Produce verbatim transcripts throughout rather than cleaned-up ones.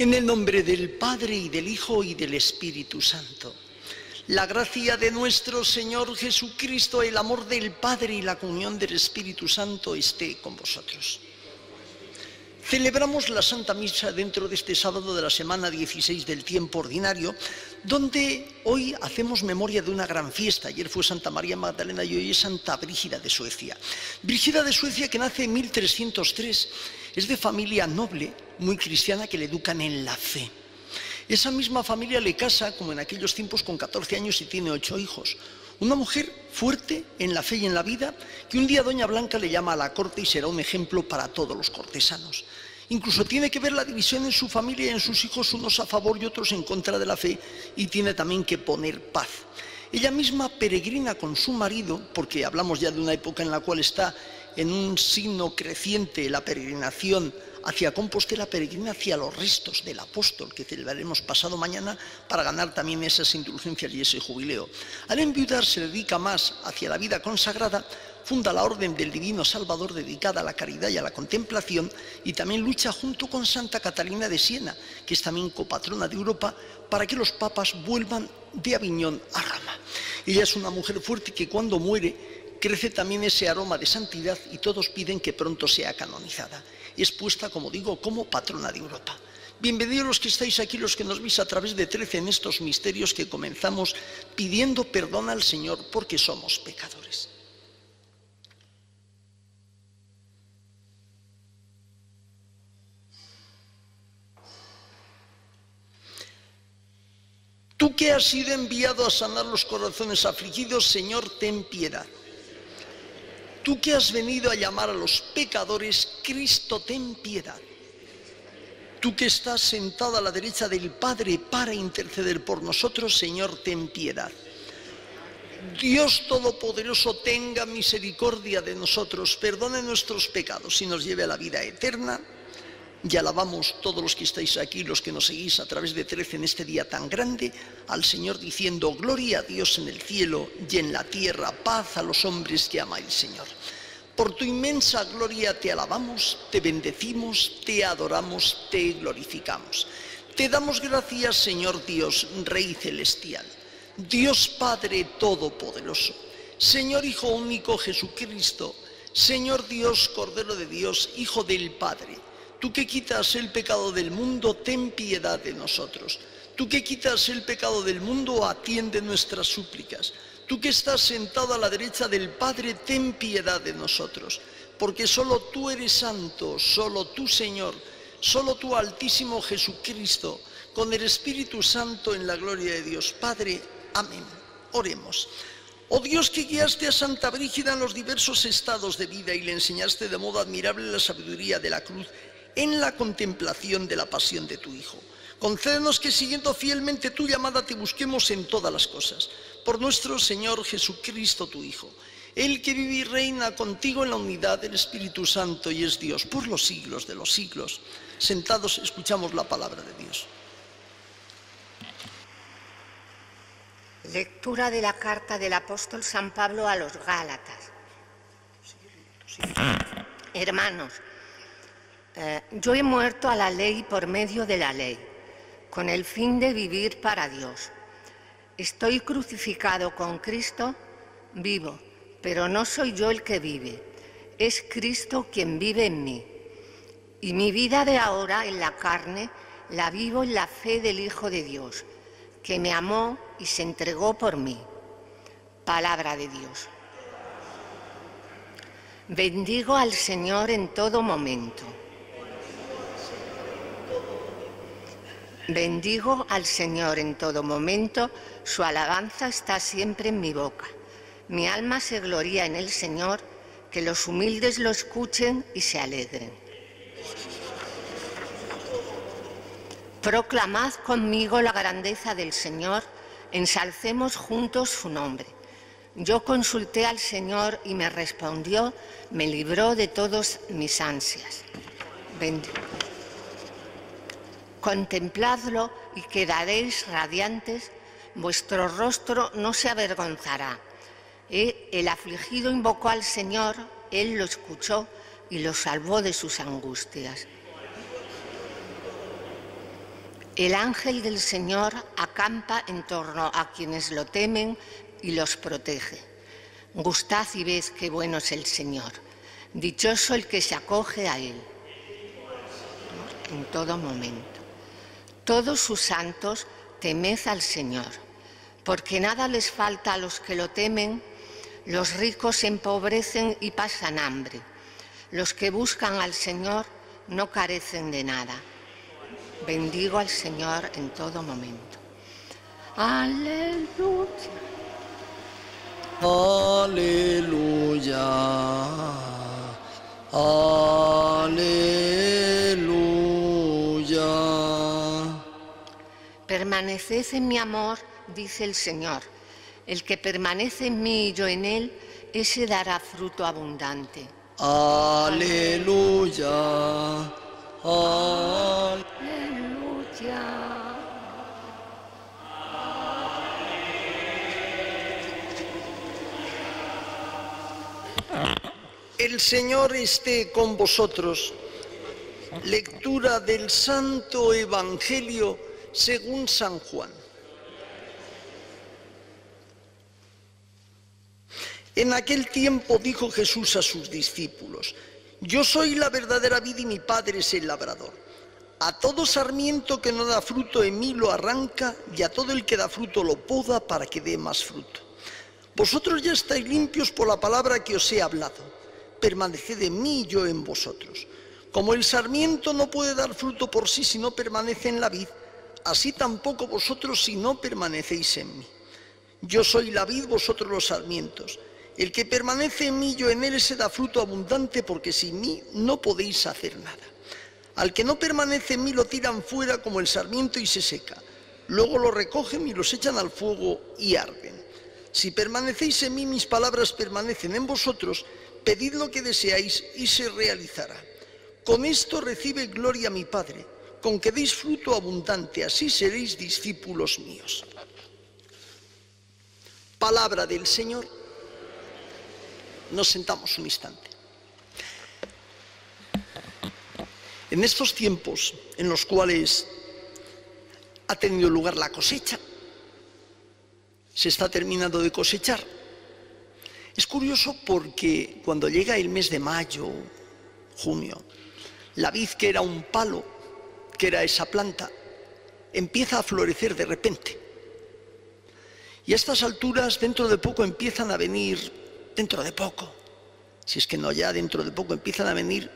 En el nombre del Padre, y del Hijo, y del Espíritu Santo. La gracia de nuestro Señor Jesucristo, el amor del Padre y la comunión del Espíritu Santo esté con vosotros. Celebramos la Santa Misa dentro de este sábado de la semana dieciséis del tiempo ordinario, donde hoy hacemos memoria de una gran fiesta. Ayer fue Santa María Magdalena y hoy es Santa Brígida de Suecia. Brígida de Suecia, que nace en mil trescientos tres, es de familia noble, muy cristiana, que le educan en la fe. Esa misma familia le casa, como en aquellos tiempos, con catorce años y tiene ocho hijos. Una mujer fuerte en la fe y en la vida, que un día Doña Blanca le llama a la corte y será un ejemplo para todos los cortesanos. Incluso tiene que ver la división en su familia y en sus hijos, unos a favor y otros en contra de la fe, y tiene también que poner paz. Ella misma peregrina con su marido, porque hablamos ya de una época en la cual está en un signo creciente la peregrinación hacia Compostela, peregrina hacia los restos del apóstol, que celebraremos pasado mañana, para ganar también esas indulgencias y ese jubileo. Al enviudar se dedica más hacia la vida consagrada, funda la Orden del Divino Salvador dedicada a la caridad y a la contemplación, y también lucha junto con Santa Catalina de Siena, que es también copatrona de Europa, para que los papas vuelvan de Aviñón a Roma. Ella es una mujer fuerte que cuando muere crece también ese aroma de santidad y todos piden que pronto sea canonizada. Es puesta, como digo, como patrona de Europa. Bienvenidos los que estáis aquí, los que nos veis a través de trece en estos misterios que comenzamos pidiendo perdón al Señor porque somos pecadores. Tú que has sido enviado a sanar los corazones afligidos, Señor, ten piedad. Tú que has venido a llamar a los pecadores, Cristo, ten piedad. Tú que estás sentado a la derecha del Padre para interceder por nosotros, Señor, ten piedad. Dios Todopoderoso, tenga misericordia de nosotros, perdone nuestros pecados y nos lleve a la vida eterna. Y alabamos todos los que estáis aquí, los que nos seguís a través de trece en este día tan grande, al Señor diciendo: gloria a Dios en el cielo y en la tierra, paz a los hombres que ama el Señor. Por tu inmensa gloria te alabamos, te bendecimos, te adoramos, te glorificamos. Te damos gracias, Señor Dios, Rey Celestial, Dios Padre Todopoderoso, Señor Hijo Único Jesucristo, Señor Dios, Cordero de Dios, Hijo del Padre. Tú que quitas el pecado del mundo, ten piedad de nosotros. Tú que quitas el pecado del mundo, atiende nuestras súplicas. Tú que estás sentado a la derecha del Padre, ten piedad de nosotros. Porque solo tú eres santo, solo tú, Señor, solo tú, Altísimo Jesucristo, con el Espíritu Santo en la gloria de Dios Padre. Amén. Oremos. Oh Dios, que guiaste a Santa Brígida en los diversos estados de vida y le enseñaste de modo admirable la sabiduría de la cruz, en la contemplación de la pasión de tu Hijo, concédenos que siguiendo fielmente tu llamada te busquemos en todas las cosas. Por nuestro Señor Jesucristo, tu Hijo, el que vive y reina contigo en la unidad del Espíritu Santo y es Dios por los siglos de los siglos. Sentados escuchamos la palabra de Dios. Lectura de la carta del apóstol San Pablo a los Gálatas. Hermanos, Eh, yo he muerto a la ley por medio de la ley, con el fin de vivir para Dios. Estoy crucificado con Cristo, vivo, pero no soy yo el que vive, es Cristo quien vive en mí. Y mi vida de ahora en la carne la vivo en la fe del Hijo de Dios, que me amó y se entregó por mí. Palabra de Dios. Bendigo al Señor en todo momento. Bendigo al Señor en todo momento, su alabanza está siempre en mi boca. Mi alma se gloría en el Señor, que los humildes lo escuchen y se alegren. Proclamad conmigo la grandeza del Señor, ensalcemos juntos su nombre. Yo consulté al Señor y me respondió, me libró de todas mis ansias. Bendigo. Contempladlo y quedaréis radiantes, vuestro rostro no se avergonzará. Eh, el afligido invocó al Señor, Él lo escuchó y lo salvó de sus angustias. El ángel del Señor acampa en torno a quienes lo temen y los protege. Gustad y ved qué bueno es el Señor. Dichoso el que se acoge a Él en todo momento. Todos sus santos temed al Señor, porque nada les falta a los que lo temen. Los ricos se empobrecen y pasan hambre. Los que buscan al Señor no carecen de nada. Bendigo al Señor en todo momento. Aleluya. Aleluya. Aleluya. Permaneced en mi amor, dice el Señor. El que permanece en mí y yo en él, ese dará fruto abundante. Aleluya. Aleluya. El Señor esté con vosotros. Lectura del Santo Evangelio según San Juan. En aquel tiempo dijo Jesús a sus discípulos: yo soy la verdadera vid y mi Padre es el labrador. A todo sarmiento que no da fruto en mí lo arranca, y a todo el que da fruto lo poda para que dé más fruto. Vosotros ya estáis limpios por la palabra que os he hablado. Permaneced en mí y yo en vosotros. Como el sarmiento no puede dar fruto por sí si no permanece en la vid, así tampoco vosotros si no permanecéis en mí. Yo soy la vid, vosotros los sarmientos. El que permanece en mí y yo en él, se da fruto abundante, porque sin mí no podéis hacer nada. Al que no permanece en mí lo tiran fuera como el sarmiento y se seca. Luego lo recogen y los echan al fuego y arden. Si permanecéis en mí, mis palabras permanecen en vosotros, pedid lo que deseáis y se realizará. Con esto recibe gloria mi Padre, con que deis fruto abundante, así seréis discípulos míos. Palabra del Señor. Nos sentamos un instante. En estos tiempos en los cuales ha tenido lugar la cosecha, se está terminando de cosechar. Es curioso porque cuando llega el mes de mayo, junio, la vid, que era un palo, que era esa planta, empieza a florecer de repente. Y a estas alturas, dentro de poco empiezan a venir, dentro de poco, si es que no ya, dentro de poco empiezan a venir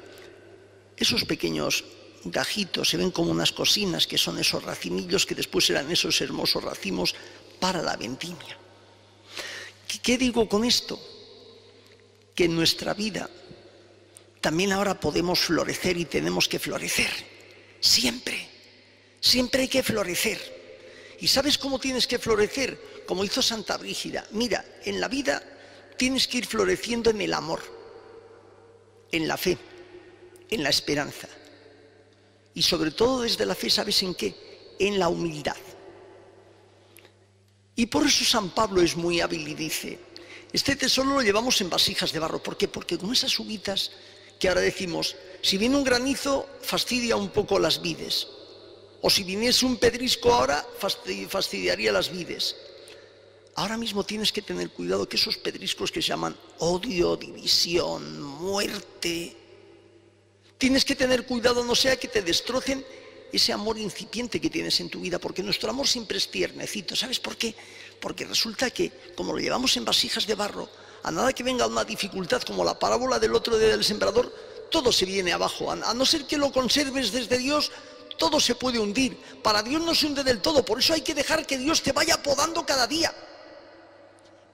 esos pequeños gajitos, se ven como unas cosinas, que son esos racimillos que después serán esos hermosos racimos para la vendimia. ¿Qué digo con esto? Que en nuestra vida también ahora podemos florecer y tenemos que florecer. Siempre, siempre hay que florecer. ¿Y sabes cómo tienes que florecer? Como hizo Santa Brígida. Mira, en la vida tienes que ir floreciendo en el amor, en la fe, en la esperanza. Y sobre todo desde la fe, ¿sabes en qué? En la humildad. Y por eso San Pablo es muy hábil y dice: este tesoro lo llevamos en vasijas de barro. ¿Por qué? Porque con esas uvitas que ahora decimos, si viene un granizo, fastidia un poco las vides. O si viniese un pedrisco ahora, fastidiaría las vides. Ahora mismo tienes que tener cuidado que esos pedriscos que se llaman odio, división, muerte, tienes que tener cuidado, no sea que te destrocen ese amor incipiente que tienes en tu vida, porque nuestro amor siempre es tiernecito. ¿Sabes por qué? Porque resulta que, como lo llevamos en vasijas de barro, a nada que venga una dificultad, como la parábola del otro día del sembrador, todo se viene abajo. A no ser que lo conserves desde Dios, todo se puede hundir. Para Dios no se hunde del todo, por eso hay que dejar que Dios te vaya podando cada día,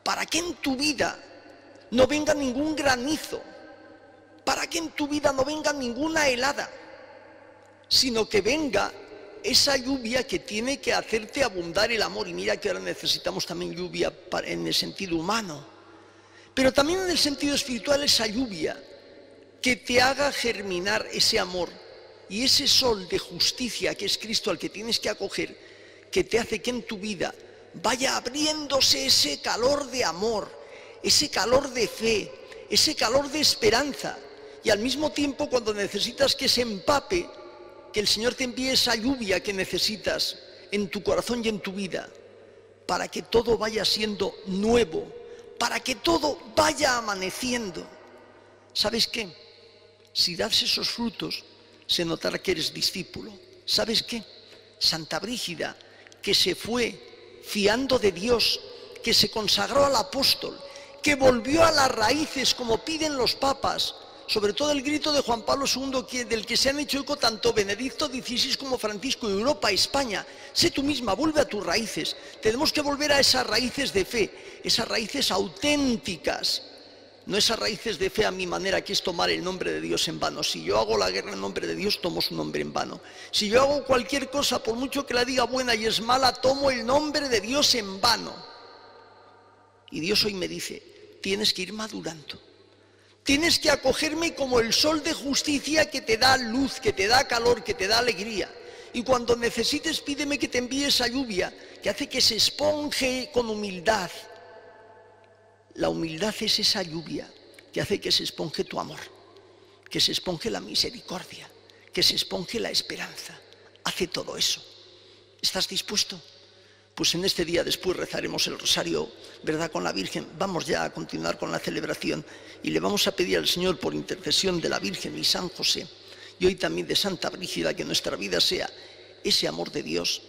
para que en tu vida no venga ningún granizo, para que en tu vida no venga ninguna helada, sino que venga esa lluvia que tiene que hacerte abundar el amor. Y mira que ahora necesitamos también lluvia en el sentido humano, pero también en el sentido espiritual, esa lluvia que te haga germinar ese amor y ese sol de justicia que es Cristo, al que tienes que acoger, que te hace que en tu vida vaya abriéndose ese calor de amor, ese calor de fe, ese calor de esperanza, y al mismo tiempo cuando necesitas que se empape, que el Señor te envíe esa lluvia que necesitas en tu corazón y en tu vida, para que todo vaya siendo nuevo, para que todo vaya amaneciendo. ¿Sabes qué? Si das esos frutos, se notará que eres discípulo. ¿Sabes qué? Santa Brígida, que se fue fiando de Dios, que se consagró al apóstol, que volvió a las raíces, como piden los papas, sobre todo el grito de Juan Pablo segundo, que, del que se han hecho eco tanto Benedicto dieciséis como Francisco, Europa, España. Sé tú misma, vuelve a tus raíces. Tenemos que volver a esas raíces de fe, esas raíces auténticas. No esas raíces de fe a mi manera, que es tomar el nombre de Dios en vano. Si yo hago la guerra en nombre de Dios, tomo su nombre en vano. Si yo hago cualquier cosa, por mucho que la diga buena y es mala, tomo el nombre de Dios en vano. Y Dios hoy me dice, tienes que ir madurando. Tienes que acogerme como el sol de justicia que te da luz, que te da calor, que te da alegría. Y cuando necesites, pídeme que te envíe esa lluvia que hace que se esponje con humildad. La humildad es esa lluvia que hace que se esponje tu amor, que se esponje la misericordia, que se esponje la esperanza. Hace todo eso. ¿Estás dispuesto? Pues en este día después rezaremos el rosario, ¿verdad?, con la Virgen. Vamos ya a continuar con la celebración y le vamos a pedir al Señor, por intercesión de la Virgen y San José, y hoy también de Santa Brígida, que nuestra vida sea ese amor de Dios,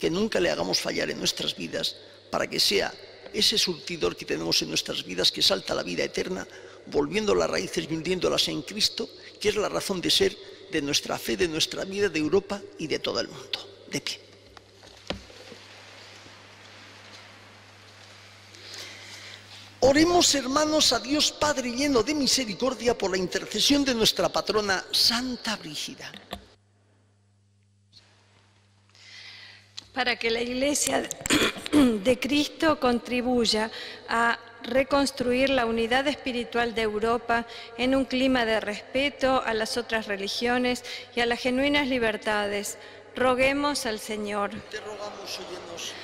que nunca le hagamos fallar en nuestras vidas, para que sea ese surtidor que tenemos en nuestras vidas, que salta a la vida eterna, volviendo las raíces y hundiéndolas en Cristo, que es la razón de ser de nuestra fe, de nuestra vida, de Europa y de todo el mundo. De pie. Oremos, hermanos, a Dios Padre lleno de misericordia por la intercesión de nuestra patrona, Santa Brígida. Para que la Iglesia de Cristo contribuya a reconstruir la unidad espiritual de Europa en un clima de respeto a las otras religiones y a las genuinas libertades, roguemos al Señor. Te rogamos, óyenos.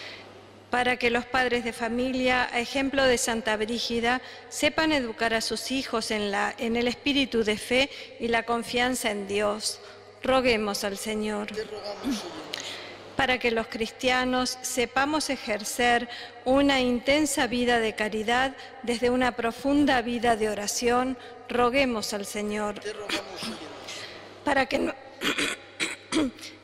Para que los padres de familia, a ejemplo de Santa Brígida, sepan educar a sus hijos en, la, en el espíritu de fe y la confianza en Dios, roguemos al Señor. Te rogamos, óyenos. Para que los cristianos sepamos ejercer una intensa vida de caridad desde una profunda vida de oración, roguemos al Señor. Te rogamos, Señor. Para que no...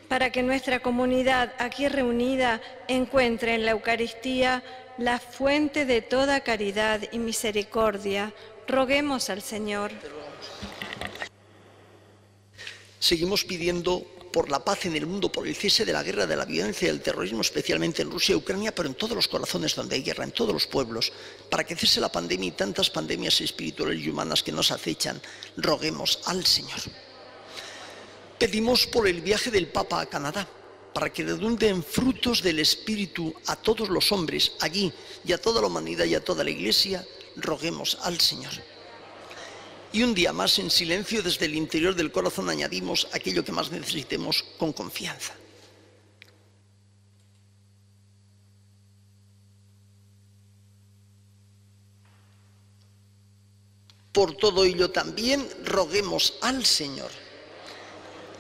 Para que nuestra comunidad aquí reunida encuentre en la Eucaristía la fuente de toda caridad y misericordia, roguemos al Señor. Te rogamos. Seguimos pidiendo por la paz en el mundo, por el cese de la guerra, de la violencia y del terrorismo, especialmente en Rusia y Ucrania, pero en todos los corazones donde hay guerra, en todos los pueblos, para que cese la pandemia y tantas pandemias espirituales y humanas que nos acechan, roguemos al Señor. Pedimos por el viaje del Papa a Canadá, para que redunden frutos del Espíritu a todos los hombres allí, y a toda la humanidad y a toda la Iglesia, roguemos al Señor. Y un día más, en silencio, desde el interior del corazón, añadimos aquello que más necesitemos con confianza. Por todo ello también, roguemos al Señor.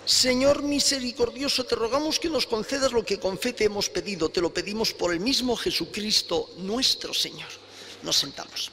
Señor misericordioso, te rogamos que nos concedas lo que con fe te hemos pedido. Te lo pedimos por el mismo Jesucristo, nuestro Señor. Nos sentamos.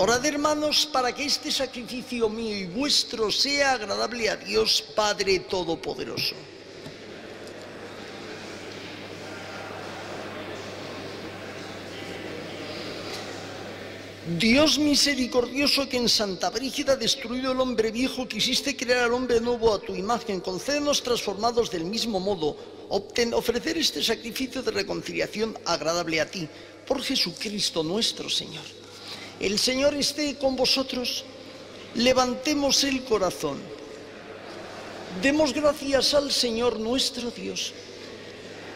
Orad, hermanos, para que este sacrificio mío y vuestro sea agradable a Dios Padre Todopoderoso. Dios misericordioso, que en Santa Brígida, destruido el hombre viejo, quisiste crear al hombre nuevo a tu imagen, concédenos, transformados del mismo modo, obten, ofrecer este sacrificio de reconciliación agradable a ti, por Jesucristo nuestro Señor. El Señor esté con vosotros. Levantemos el corazón. Demos gracias al Señor nuestro Dios.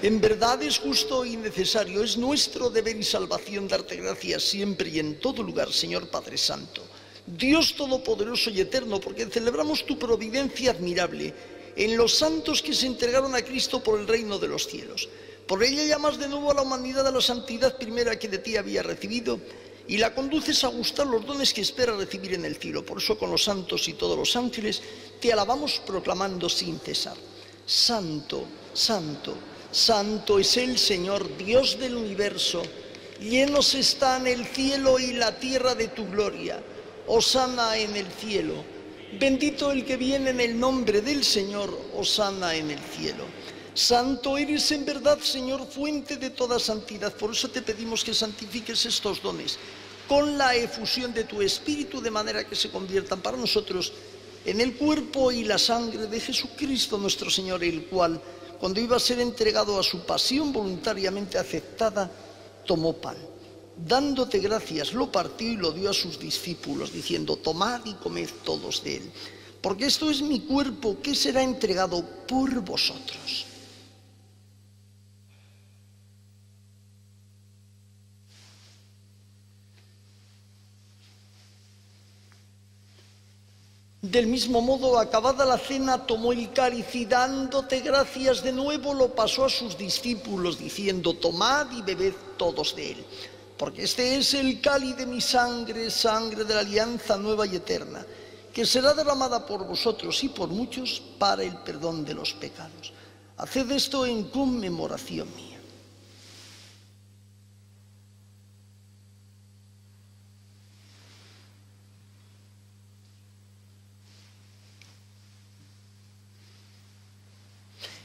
En verdad es justo y necesario, es nuestro deber y salvación darte gracias siempre y en todo lugar, Señor Padre Santo, Dios Todopoderoso y Eterno, porque celebramos tu providencia admirable en los santos que se entregaron a Cristo por el reino de los cielos. Por ella llamas de nuevo a la humanidad a la santidad primera que de ti había recibido y la conduces a gustar los dones que espera recibir en el cielo. Por eso con los santos y todos los ángeles te alabamos proclamando sin cesar: Santo, Santo, Santo es el Señor, Dios del universo, llenos están el cielo y la tierra de tu gloria. Hosana en el cielo. Bendito el que viene en el nombre del Señor. Hosana en el cielo. Santo eres en verdad, Señor, fuente de toda santidad. Por eso te pedimos que santifiques estos dones con la efusión de tu Espíritu, de manera que se conviertan para nosotros en el cuerpo y la sangre de Jesucristo nuestro Señor, el cual, cuando iba a ser entregado a su pasión voluntariamente aceptada, tomó pan. Dándote gracias, lo partió y lo dio a sus discípulos, diciendo: tomad y comed todos de él, porque esto es mi cuerpo que será entregado por vosotros. Del mismo modo, acabada la cena, tomó el cáliz y dándote gracias de nuevo, lo pasó a sus discípulos, diciendo: tomad y bebed todos de él, porque este es el cáliz de mi sangre, sangre de la alianza nueva y eterna, que será derramada por vosotros y por muchos para el perdón de los pecados. Haced esto en conmemoración mía.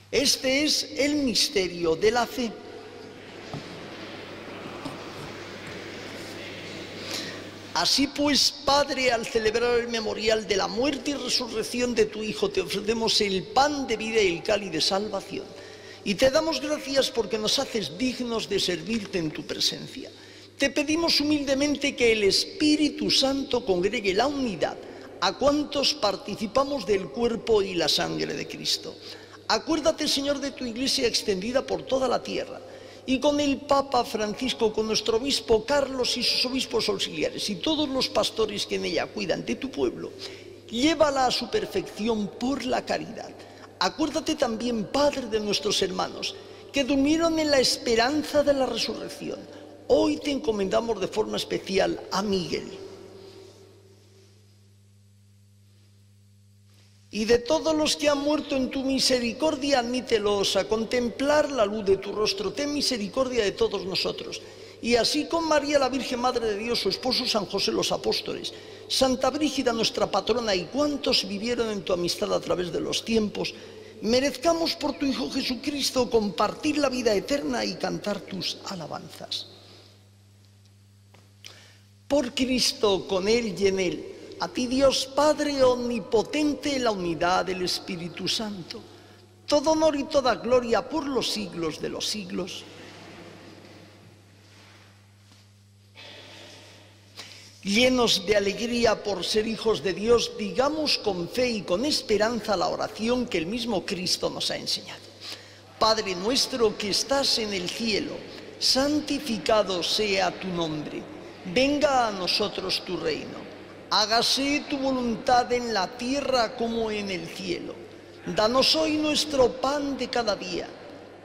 Este es el misterio de la fe. Así pues, Padre, al celebrar el memorial de la muerte y resurrección de tu Hijo, te ofrecemos el pan de vida y el cáliz de salvación. Y te damos gracias porque nos haces dignos de servirte en tu presencia. Te pedimos humildemente que el Espíritu Santo congregue la unidad a cuantos participamos del cuerpo y la sangre de Cristo. Acuérdate, Señor, de tu Iglesia extendida por toda la tierra, y con el Papa Francisco, con nuestro obispo Carlos y sus obispos auxiliares, y todos los pastores que en ella cuidan de tu pueblo. Llévala a su perfección por la caridad. Acuérdate también, Padre, de nuestros hermanos que durmieron en la esperanza de la resurrección. Hoy te encomendamos de forma especial a Miguel. Y de todos los que han muerto en tu misericordia, admítelos a contemplar la luz de tu rostro. Ten misericordia de todos nosotros. Y así con María, la Virgen Madre de Dios, su esposo San José, los apóstoles, Santa Brígida, nuestra patrona, y cuantos vivieron en tu amistad a través de los tiempos, merezcamos por tu Hijo Jesucristo compartir la vida eterna y cantar tus alabanzas. Por Cristo, con Él y en Él, a ti, Dios Padre omnipotente, en la unidad del Espíritu Santo, todo honor y toda gloria por los siglos de los siglos. Llenos de alegría por ser hijos de Dios, digamos con fe y con esperanza la oración que el mismo Cristo nos ha enseñado. Padre nuestro que estás en el cielo, santificado sea tu nombre. Venga a nosotros tu reino. Hágase tu voluntad en la tierra como en el cielo. Danos hoy nuestro pan de cada día.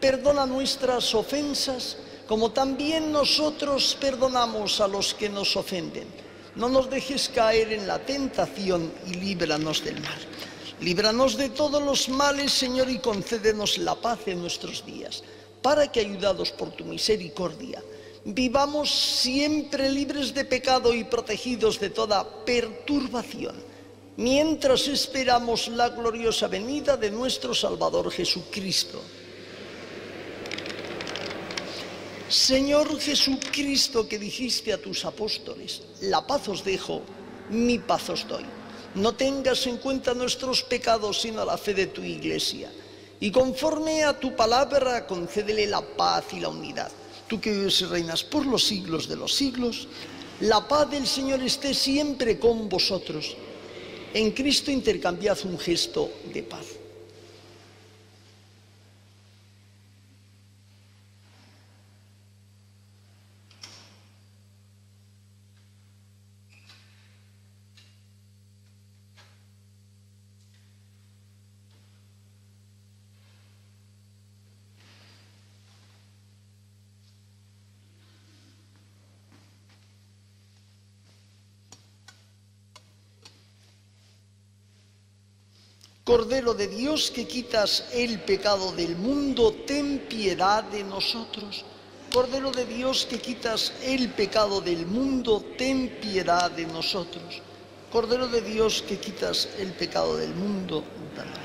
Perdona nuestras ofensas, como también nosotros perdonamos a los que nos ofenden. No nos dejes caer en la tentación y líbranos del mal. Líbranos de todos los males, Señor, y concédenos la paz en nuestros días, para que, ayudados por tu misericordia, vivamos siempre libres de pecado y protegidos de toda perturbación, mientras esperamos la gloriosa venida de nuestro Salvador Jesucristo. Señor Jesucristo, que dijiste a tus apóstoles, la paz os dejo, mi paz os doy. No tengas en cuenta nuestros pecados, sino la fe de tu Iglesia. Y conforme a tu palabra, concédele la paz y la unidad. Tú que vives y reinas por los siglos de los siglos, la paz del Señor esté siempre con vosotros. En Cristo intercambiad un gesto de paz. Cordero de Dios, que quitas el pecado del mundo, ten piedad de nosotros. Cordero de Dios, que quitas el pecado del mundo, ten piedad de nosotros. Cordero de Dios, que quitas el pecado del mundo, ten piedad.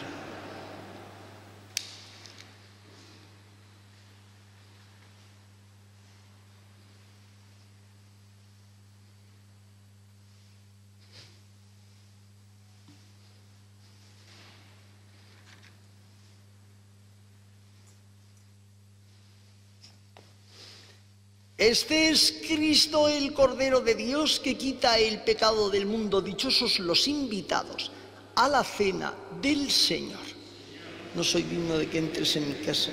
Este es Cristo, el Cordero de Dios, que quita el pecado del mundo. Dichosos los invitados a la cena del Señor. No soy digno de que entres en mi casa,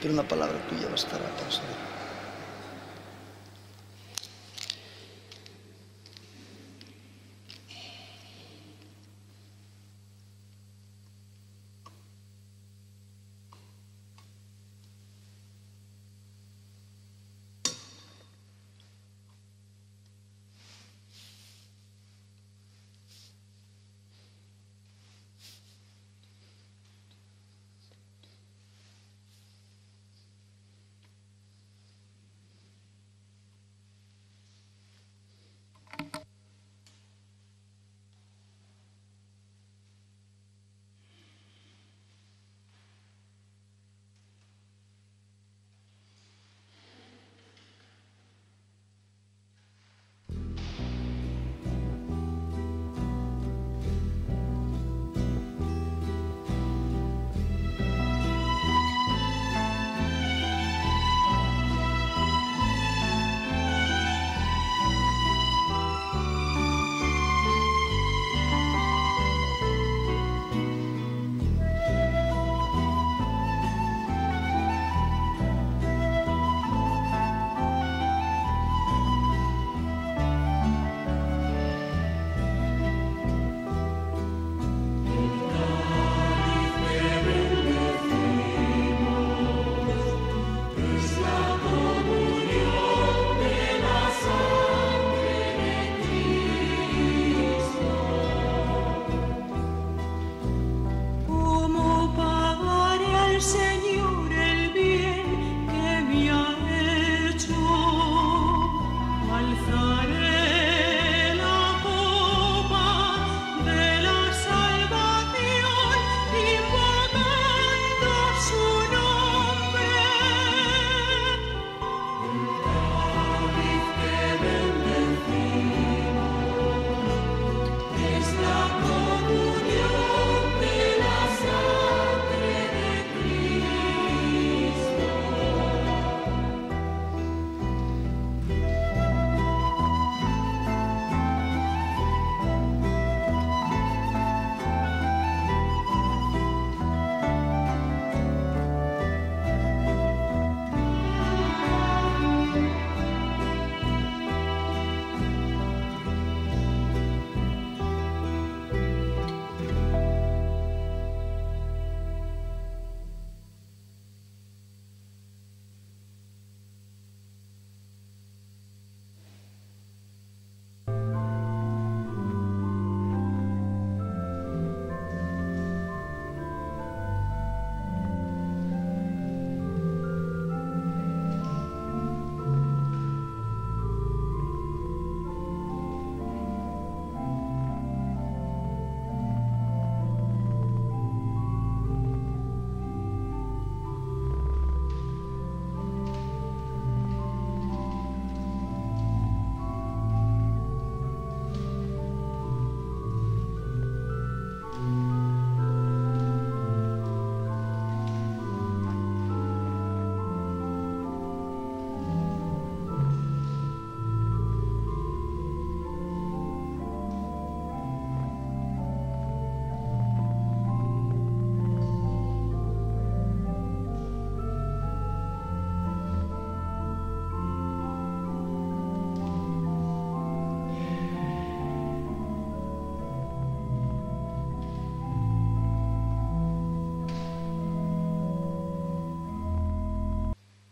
pero una palabra tuya bastará para salvarme.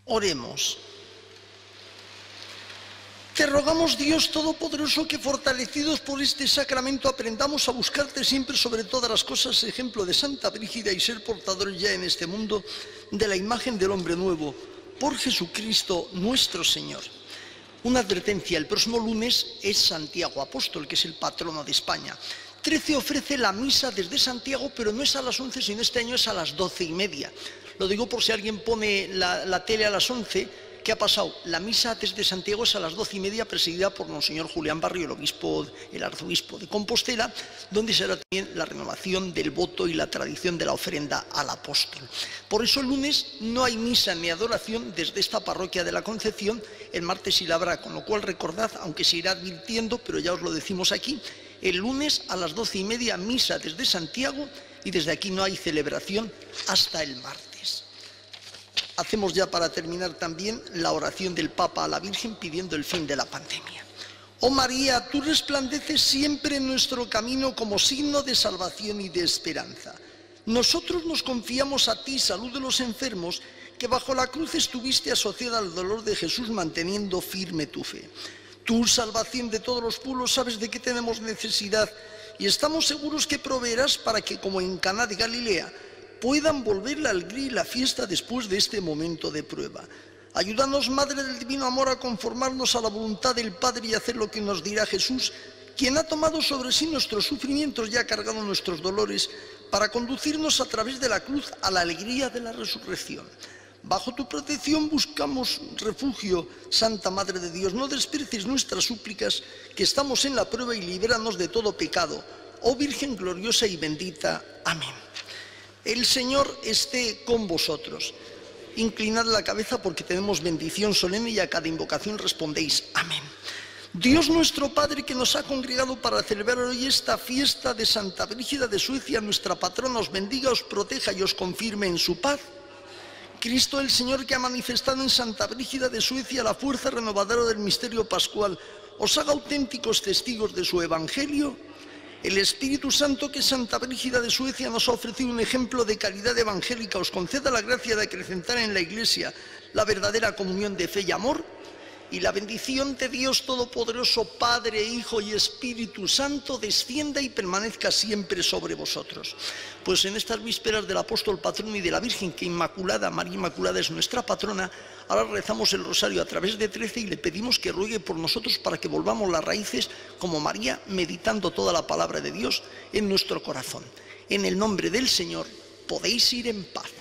Oremos. Te rogamos, Dios Todopoderoso, que fortalecidos por este sacramento aprendamos a buscarte siempre sobre todas las cosas, ejemplo de Santa Brígida, y ser portadores ya en este mundo de la imagen del hombre nuevo, por Jesucristo nuestro Señor. Una advertencia, el próximo lunes es Santiago Apóstol, que es el patrono de España. trece ofrece la misa desde Santiago, pero no es a las once, sino este año es a las doce y media. Lo digo por si alguien pone la, la tele a las once... ¿Qué ha pasado? La misa desde Santiago es a las doce y media, presidida por Monseñor Julián Barrio, el obispo, el arzobispo de Compostela, donde será también la renovación del voto y la tradición de la ofrenda al apóstol. Por eso el lunes no hay misa ni adoración desde esta parroquia de la Concepción, el martes sí la habrá, con lo cual recordad, aunque se irá advirtiendo, pero ya os lo decimos aquí, el lunes a las doce y media misa desde Santiago, y desde aquí no hay celebración hasta el martes. Hacemos ya para terminar también la oración del Papa a la Virgen pidiendo el fin de la pandemia. Oh María, tú resplandeces siempre en nuestro camino como signo de salvación y de esperanza. Nosotros nos confiamos a ti, salud de los enfermos, que bajo la cruz estuviste asociada al dolor de Jesús manteniendo firme tu fe. Tú, salvación de todos los pueblos, sabes de qué tenemos necesidad y estamos seguros que proveerás para que, como en Cana de Galilea, puedan volver la alegría y la fiesta después de este momento de prueba. Ayúdanos, Madre del Divino Amor, a conformarnos a la voluntad del Padre y hacer lo que nos dirá Jesús, quien ha tomado sobre sí nuestros sufrimientos y ha cargado nuestros dolores, para conducirnos a través de la cruz a la alegría de la resurrección. Bajo tu protección buscamos refugio, Santa Madre de Dios. No desprecies nuestras súplicas, que estamos en la prueba, y libéranos de todo pecado. Oh Virgen gloriosa y bendita. Amén. El Señor esté con vosotros. Inclinad la cabeza porque tenemos bendición solemne y a cada invocación respondéis amén. Dios nuestro Padre, que nos ha congregado para celebrar hoy esta fiesta de Santa Brígida de Suecia, nuestra patrona, os bendiga, os proteja y os confirme en su paz. Cristo el Señor, que ha manifestado en Santa Brígida de Suecia la fuerza renovadora del misterio pascual, os haga auténticos testigos de su Evangelio. El Espíritu Santo, que Santa Brígida de Suecia nos ha ofrecido un ejemplo de caridad evangélica, os conceda la gracia de acrecentar en la Iglesia la verdadera comunión de fe y amor, y la bendición de Dios Todopoderoso, Padre, Hijo y Espíritu Santo, descienda y permanezca siempre sobre vosotros. Pues en estas vísperas del apóstol patrono y de la Virgen, que Inmaculada, María Inmaculada es nuestra patrona, ahora rezamos el rosario a través de trece y le pedimos que ruegue por nosotros para que volvamos las raíces como María, meditando toda la palabra de Dios en nuestro corazón. En el nombre del Señor podéis ir en paz.